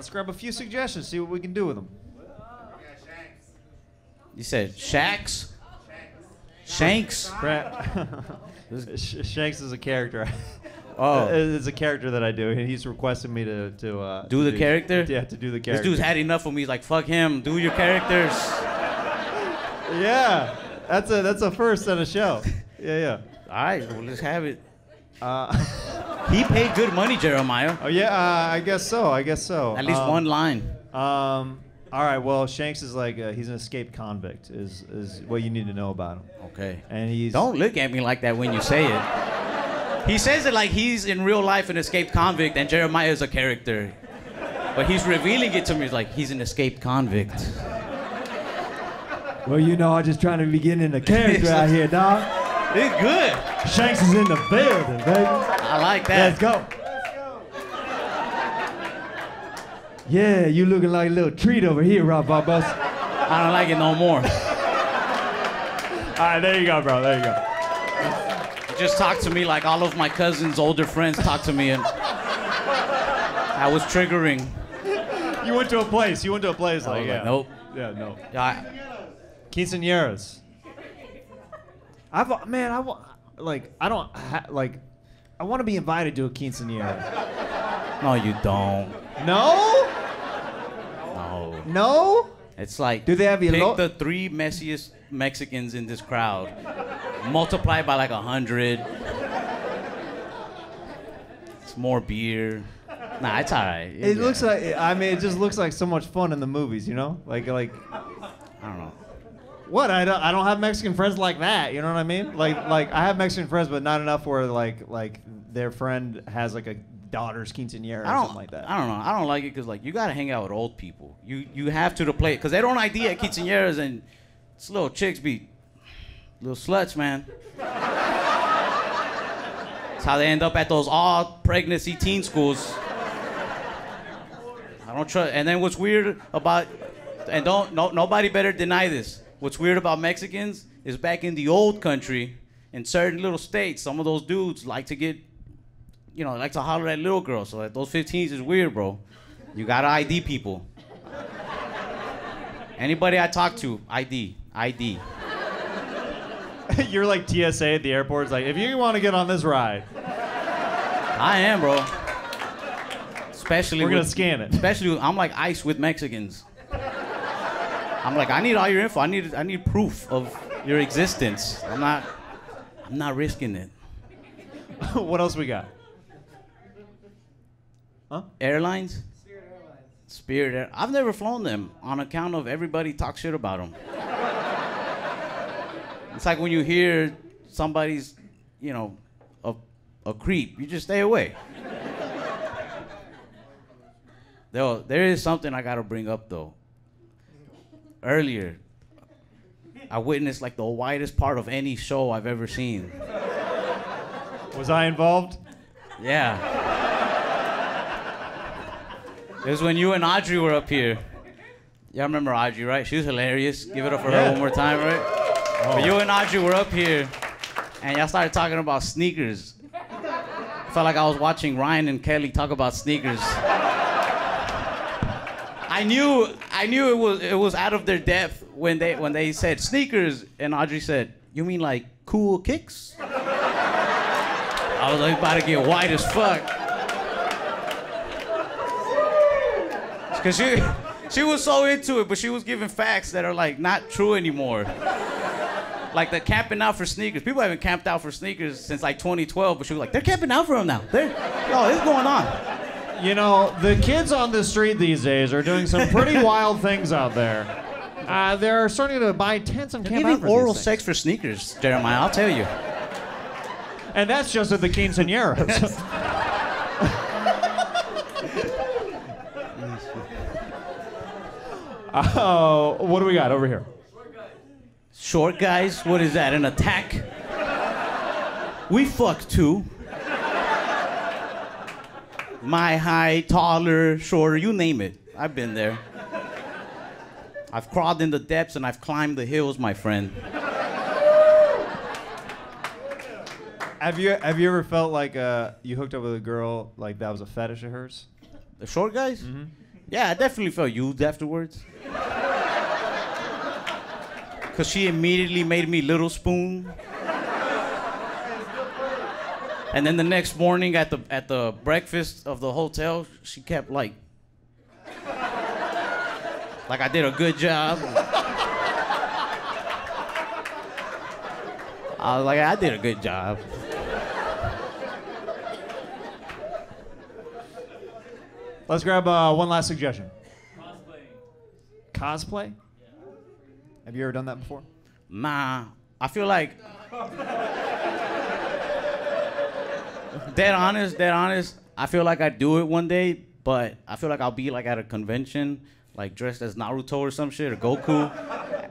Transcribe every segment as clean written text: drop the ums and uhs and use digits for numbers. Let's grab a few suggestions, see what we can do with them. You said Shanks? Shanks? Shanks is a character. Oh, it's a character that I do, and he's requested me to do the character. Yeah, to do the character. This dude's had enough of me. He's like, "Fuck him. Do your characters." Yeah, that's a first on a show. Yeah. All right, well, let's have it. He paid good money, Jeremiah. Oh yeah, I guess so. At least one line. All right, well, Shanks is like he's an escaped convict. Is what you need to know about him. Okay. And he's don't look at me like that when you say it. He says it like he's in real life an escaped convict and Jeremiah is a character. But he's revealing it to me. He's like, he's an escaped convict. Well, you know, I'm just trying to be getting in the character out here, dog. It's good. Shanks is in the building, baby. I like that. Let's go. Yeah, you looking like a little treat over here, Ralph Barbosa. I don't like it no more. All right, there you go, bro. There you go. Just talked to me like all of my cousins' older friends talked to me, and I was triggering. You went to a place like, yeah. Like, nope. Yeah, no. Quinceañeras. I want to be invited to a quinceañera. No, you don't. No. It's like, do they have the three messiest Mexicans in this crowd? Multiply by like 100. It's more beer. Nah, it's all right. It looks like, I mean, it just looks like so much fun in the movies, you know? Like I don't know. What? I don't have Mexican friends like that. You know what I mean? Like I have Mexican friends, but not enough where like their friend has like a daughter's quinceañera or something like that. I don't know. I don't like it because like you gotta hang out with old people. You have to play because they don't ID at quinceañeras and it's little chicks be. Little sluts, man. That's how they end up at those all-pregnancy teen schools. I don't trust. And then what's weird about, and nobody better deny this. What's weird about Mexicans is back in the old country, in certain little states, some of those dudes like to get, you know, like to holler at little girls. So at those 15s is weird, bro. You gotta ID people. Anybody I talk to, ID. You're like TSA at the airport. It's like, if you want to get on this ride. I am, bro. Especially we're going to scan it. Especially, I'm like ICE with Mexicans. I'm like, I need all your info. I need proof of your existence. I'm not risking it. What else we got? Huh? Airlines? Spirit Airlines. I've never flown them on account of everybody talk shit about them. It's like when you hear somebody's, you know, a creep, you just stay away. There is something I gotta bring up though. Earlier, I witnessed like the widest part of any show I've ever seen. Was I involved? Yeah. It was when you and Audrey were up here. Y'all remember Audrey, right? She was hilarious. Yeah. Give it up for her one more time, right? Oh. But you and Audrey were up here, and y'all started talking about sneakers. I felt like I was watching Ryan and Kelly talk about sneakers. I knew it was out of their depth when they said sneakers, and Audrey said, "You mean like cool kicks?" I was like about to get white as fuck. Because she was so into it, but she was giving facts that are like not true anymore. Like the camping out for sneakers. People haven't camped out for sneakers since like 2012, but she was like, they're camping out for them now. It's going on. You know, the kids on the street these days are doing some pretty wild things out there. They're starting to buy tents and camp out for these things. Oral sex for sneakers, Jeremiah, I'll tell you. And that's just at the quinceañeras. Oh, what do we got over here? Short guys? What is that, an attack? We fuck too. My high, taller, shorter, you name it. I've been there. I've crawled in the depths and I've climbed the hills, my friend. Have you ever felt like you hooked up with a girl like that was a fetish of hers? The short guys? Mm-hmm. Yeah, I definitely felt used afterwards. Because she immediately made me Little Spoon. And then the next morning at the breakfast of the hotel, she kept like I did a good job. I was like, I did a good job. Let's grab one last suggestion. Cosplaying. Cosplay? Yeah. Have you ever done that before? Nah. I feel like... dead honest, I feel like I'd do it one day, but I feel like I'll be like at a convention, like dressed as Naruto or some shit, or Goku,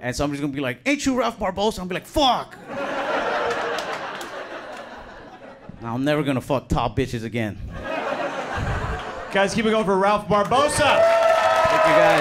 and somebody's gonna be like, ain't you Ralph Barbosa? I'll be like, fuck! Now, I'm never gonna fuck top bitches again. Guys, keep it going for Ralph Barbosa! Thank you, guys.